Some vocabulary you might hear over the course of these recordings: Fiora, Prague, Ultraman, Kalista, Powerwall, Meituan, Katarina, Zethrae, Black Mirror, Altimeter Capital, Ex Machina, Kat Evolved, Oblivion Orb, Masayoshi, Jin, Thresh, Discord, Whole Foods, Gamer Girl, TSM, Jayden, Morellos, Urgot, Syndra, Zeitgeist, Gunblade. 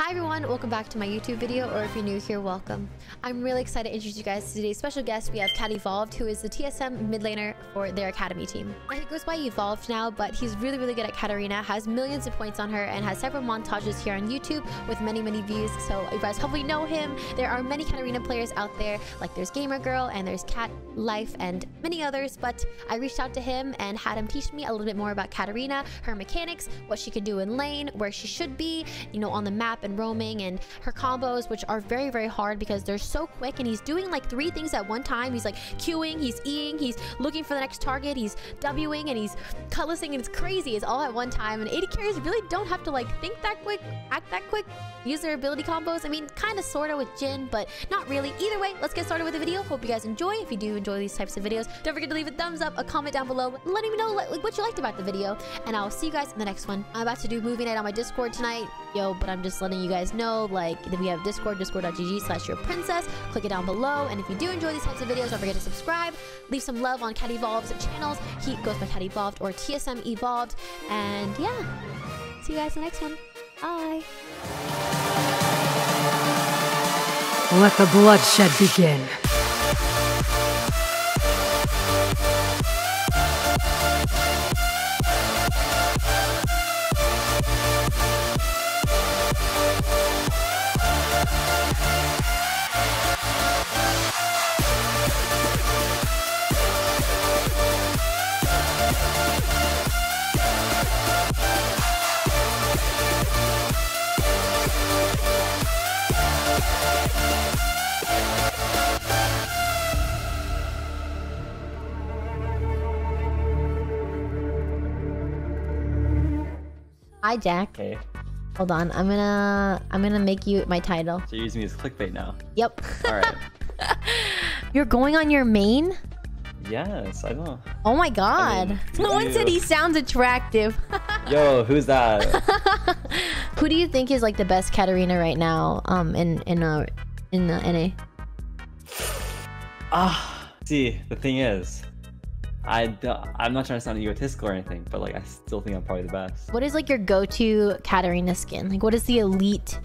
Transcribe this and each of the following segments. Hi everyone, welcome back to my YouTube video, or if you're new here, welcome. I'm really excited to introduce you guys to today's special guest. We have Kat Evolved, who is the TSM mid laner for their academy team. He goes by Evolved now, but he's really, really good at Katarina, has millions of points on her, and has several montages here on YouTube with many, many views, so you guys hopefully know him. There are many Katarina players out there, like there's Gamer Girl, and there's Kat Life, and many others, but I reached out to him and had him teach me a little bit more about Katarina, her mechanics, what she can do in lane, where she should be, you know, on the map, and roaming, and her combos, which are very, very hard because they're so quick. And he's doing like three things at one time. He's like queuing, he's Eing, he's looking for the next target, he's Wing, and he's Cutlassing, and it's crazy. It's all at one time. And AD carries really don't have to like think that quick, act that quick, use their ability combos. I mean, kind of sorta with Jin, but not really. Either way, let's get started with the video. Hope you guys enjoy. If you do enjoy these types of videos, don't forget to leave a thumbs up, a comment down below, letting me know like what you liked about the video, and I'll see you guys in the next one. I'm about to do movie night on my Discord tonight, yo, but I'm just letting you guys know, like, we have Discord, discord.gg/yourprincess. Click it down below, and if you do enjoy these types of videos, don't forget to subscribe, leave some love on Kat Evolved's channels. He goes by Kat Evolved or TSM Evolved, and yeah, see you guys in the next one. Bye. Let the bloodshed begin. Hi, Jack. Hey. Hold on, I'm gonna make you my title. So you're using me as clickbait now? Yep. Alright. You're going on your main? Yes, I know. Oh my god. I mean, no one said he sounds attractive. Yo, who's that? Who do you think is like the best Katarina right now in NA? Ah, see, the thing is, I'm not trying to sound egotistical or anything, but like I still think I'm probably the best. What is like your go-to Katarina skin? Like what is the elite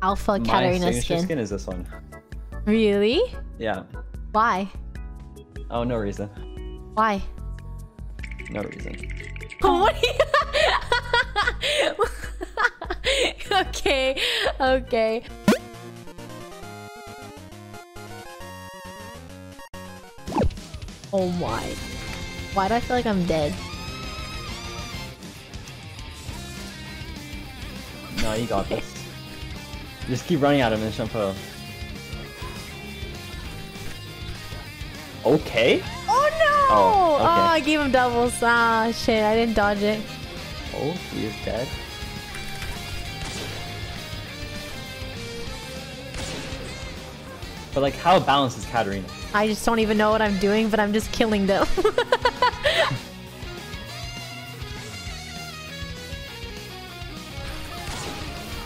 alpha Katarina skin? My skin is this one. Really? Yeah. Why? Oh, no reason. Why? No reason. Oh, what are you... Okay, okay. Oh my. Why do I feel like I'm dead? No, you got this. Just keep running at him and jump up. Okay. Oh no! Oh, okay. Oh, I gave him doubles. Ah, shit, I didn't dodge it. Oh, he is dead. But like, how balanced is Katarina? I just don't even know what I'm doing, but I'm just killing them.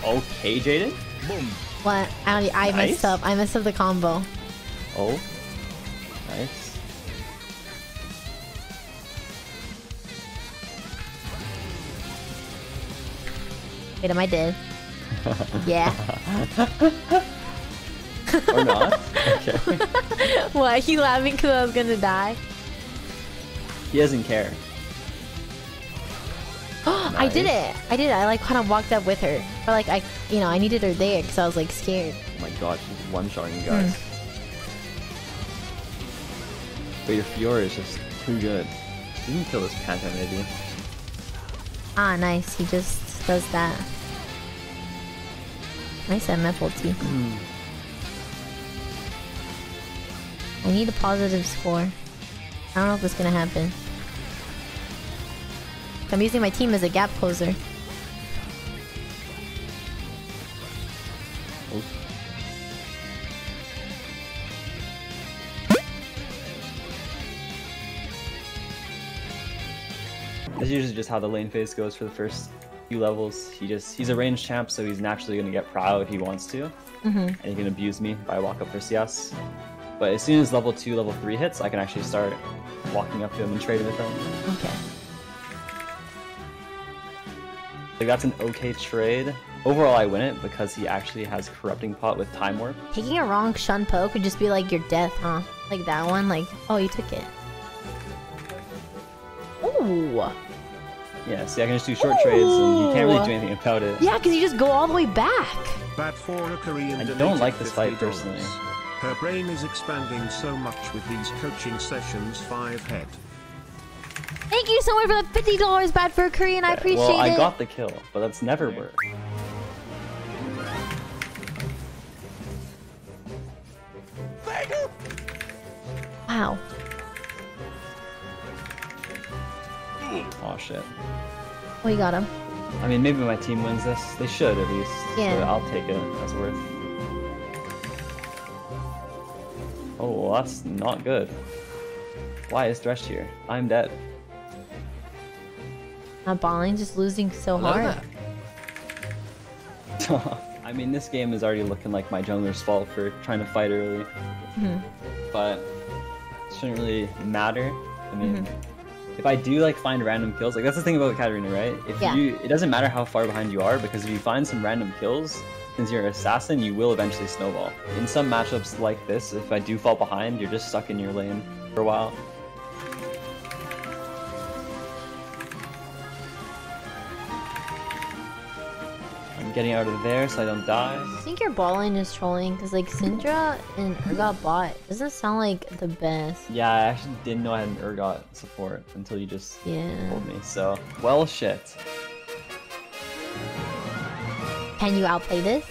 Okay, Jayden. Boom. What? I nice. Messed up. I messed up the combo. Oh. Nice. Wait, am I dead? Yeah. Or not? Okay. What? He laughing because I was gonna die? He doesn't care. Nice. I did it! I did it! I like kind of walked up with her. Or like, you know, I needed her there because I was like scared. Oh my god, she's one-shotting you guys. But your Fiora is just too good. You can kill this Panther, maybe. Ah, nice. He just does that. Nice MF ulti. I need a positive score. I don't know if it's gonna happen. I'm using my team as a gap closer. Oops. That's usually just how the lane phase goes for the first few levels. He's a ranged champ, so he's naturally gonna get proud if he wants to. And he can abuse me by walk up for CS. But as soon as level 2, level 3 hits, I can actually start walking up to him and trading with him. Okay. Like, that's an okay trade, Overall, I win it because he actually has Corrupting Pot with Time Warp. Taking a wrong Shun Poke would just be like your death, huh? Like that one, like, oh, you took it. Ooh! Yeah, see, I can just do short trades and you can't really do anything about it. Yeah, because you just go all the way back! I don't like this fight, personally. Her brain is expanding so much with these coaching sessions, 5 head. Thank you so much for the $50, Bad for a Korean. I appreciate it. Well, I got the kill, but that's never worked. Wow. Oh shit. We got him. I mean, maybe my team wins this. They should at least. Yeah. So I'll take it. That's worth. Oh, well, that's not good. Why is Thresh here? I'm dead. Not balling, just losing so hard. I mean, this game is already looking like my jungler's fault for trying to fight early. But it shouldn't really matter. I mean, if I do like find random kills, like that's the thing about Katarina, right? If it doesn't matter how far behind you are, because if you find some random kills, since you're an assassin, you will eventually snowball. In some matchups like this, if I do fall behind, you're just stuck in your lane for a while. I'm getting out of there so I don't die. I think your bot lane is trolling because like Syndra and Urgot bot doesn't sound like the best. Yeah, I actually didn't know I had an Urgot support until you just told me. So, well shit. Can you outplay this?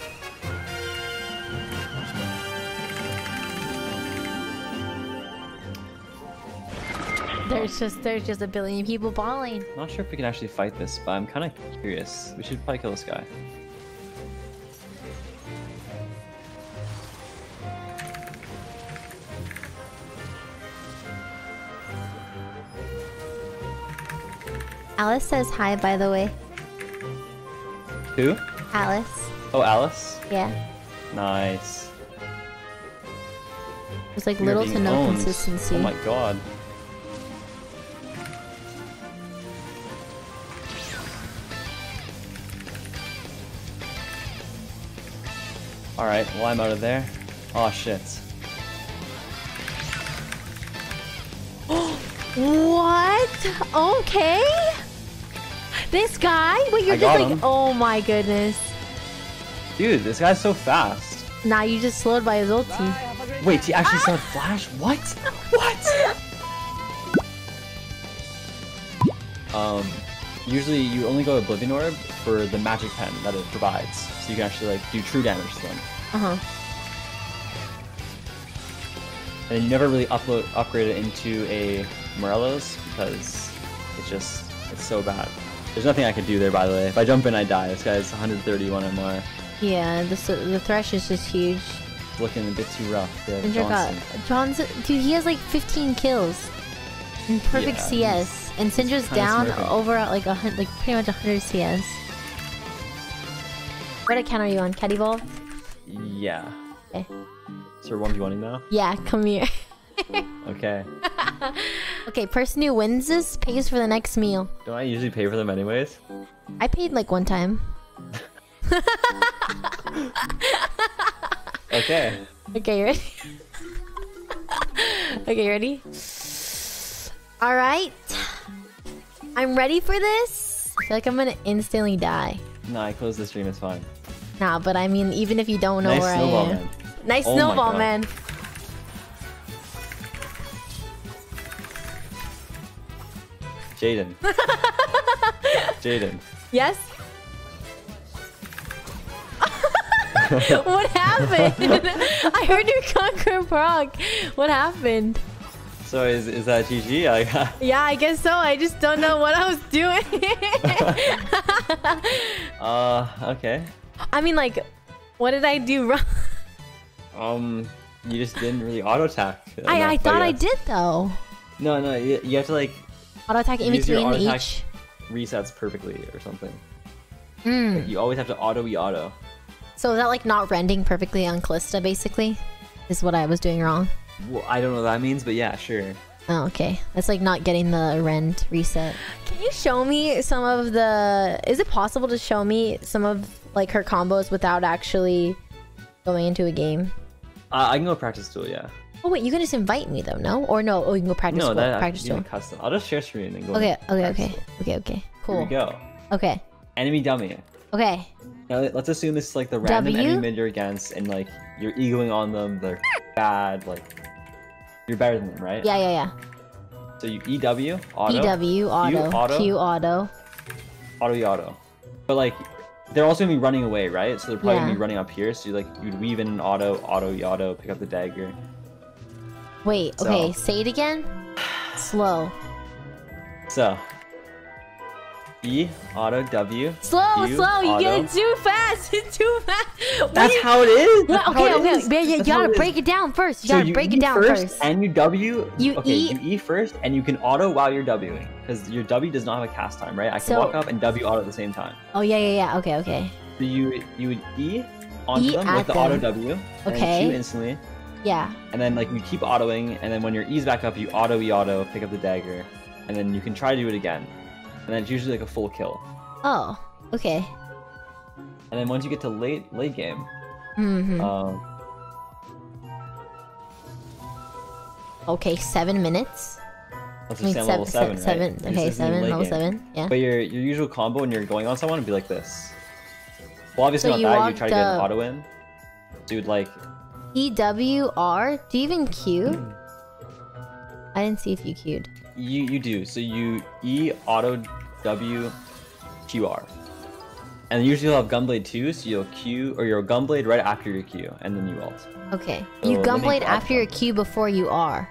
There's just a billion people balling. Not sure if we can actually fight this, but I'm kind of curious. We should probably kill this guy. Alice says hi, by the way. Who? Alice. Oh, Alice? Yeah. Nice. There's like little to no consistency. Oh my god. Alright, well I'm out of there. Aw, shit. What? Okay? This guy? Wait, you're just like, oh my goodness. Dude, this guy's so fast. Nah, you just slowed by his ulti. Bye, wait, he actually saw flash? What? What? Usually you only go Oblivion Orb for the magic pen that it provides, so you can actually like do true damage to them. And then you never really upgrade it into a Morellos because it's so bad. There's nothing I could do there, by the way. If I jump in, I die. This guy's 131 MR. Yeah, the Thresh is just huge. Looking a bit too rough. Johnson, dude, he has like 15 kills. And perfect CS, and Syndra's down over at like pretty much 100 CS. What account are you on, Kat Evolved? Yeah. Okay. So we're 1v1ing now? Yeah, come here. Okay. Okay, person who wins this pays for the next meal. Don't I usually pay for them anyways? I paid like one time. Okay. Okay, you ready? Okay, you ready? Alright, I'm ready for this. I feel like I'm gonna instantly die. Nah, I closed the stream, it's fine. Nah, but I mean, even if you don't know where I am. Nice snowball, man. Jayden. Jayden. Yes? What happened? I heard you conquer Prague. What happened? So is that GG? Yeah, I guess so. I just don't know what I was doing. Okay. I mean, like, what did I do wrong? You just didn't really auto attack. I thought I did though. No, you have to like auto attack in between each resets perfectly or something. Like, you always have to auto. So is that like not rending perfectly on Kalista, basically, is what I was doing wrong. Well, I don't know what that means, but yeah, sure. Oh, okay. That's like not getting the rend reset. Can you show me some of the... Is it possible to show me some of like her combos without actually going into a game? I can go practice duel, yeah. Oh wait, you can just invite me though, no? Or no? Oh, you can go practice duel. No, that practice duel. Custom. I'll just share screen and then go. Okay, okay. Cool. Here we go. Okay. Enemy dummy. Okay. Now let's assume this is like the random enemy mid you're against, and like you're eagling on them. They're bad. Like you're better than them, right? Yeah, yeah, yeah. So you EW auto. EW auto. Q auto. Q auto. Auto E auto. But like they're also gonna be running away, right? So they're probably gonna be running up here. So you you'd weave in an auto, auto E auto, pick up the dagger. Wait, okay, say it again. Slow. So E, auto, W. Slow, Q, slow, auto. You get it too fast. It's too fast. That's how it is. That's okay. You gotta break it down first. You gotta break it down first. And you W. You E first, and you can auto while you're Wing. Because your W does not have a cast time, right? I can walk up and W auto at the same time. Oh, yeah, yeah, yeah. Okay, okay. So you would E onto them with the auto W. Okay. And Q instantly. Yeah. And then like you keep autoing, and then when your E's back up, you auto E auto, pick up the dagger, and then you can try to do it again. And then it's usually like a full kill. Oh, okay. And then once you get to late game, okay, 7 minutes. Let's just say level seven, right? Okay, level seven. Yeah. But your usual combo when you're going on someone would be like this. Well, obviously not that. You try to get an auto in. Dude, like. E W R. Do you even Q? I didn't see if you queued. You do. So you E auto W Q R, and usually you'll have Gunblade too. So you'll Q or your Gunblade right after your Q, and then you ult. Okay. So you Gunblade after your Q before you R.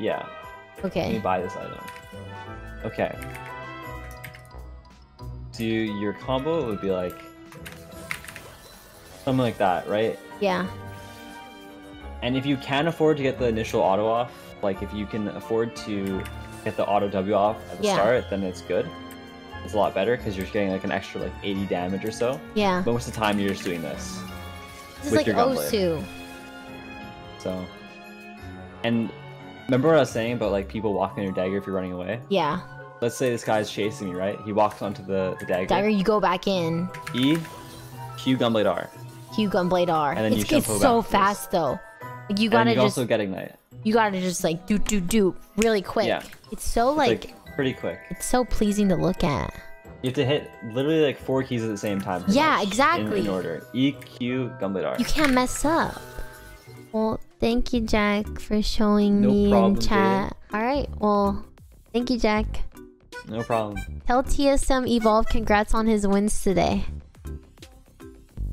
Yeah. Okay. Let me buy this item. Okay. So your combo would be like something like that, right? Yeah. And if you can afford to get the initial auto off, like if you can afford to get the auto W off at the start, then it's good. It's a lot better because you're getting like an extra like 80 damage or so. Yeah. But most of the time you're just doing this. This is like Osu. So. And remember what I was saying about like people walking on your dagger if you're running away? Yeah. Let's say this guy's chasing me, right? He walks onto the dagger. Dagger, you go back in. E, Q, Gunblade R. Q, Gunblade R. And then you jump back. It's so fast though. Like you gotta just also get ignite. You gotta just like do really quick. Yeah. It's so like pretty quick. It's so pleasing to look at. You have to hit literally like 4 keys at the same time. Yeah, exactly. In order. E, Q, Gunblade R. You can't mess up. Well, thank you, Jack, for showing me in chat. All right. Well, thank you, Jack. No problem. Tell TSM Evolved congrats on his wins today.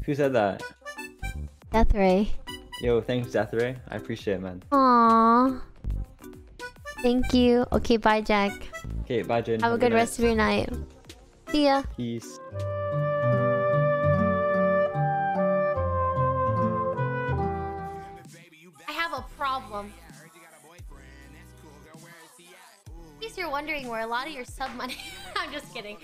Who said that? Zethrae. Yo, thanks, Zethrae. I appreciate it, man. Aww. Thank you. Okay, bye, Jack. Okay, bye, Jin. Have a good rest of your night. See ya. Peace. I have a problem. In case you're wondering where a lot of your sub money... I'm just kidding.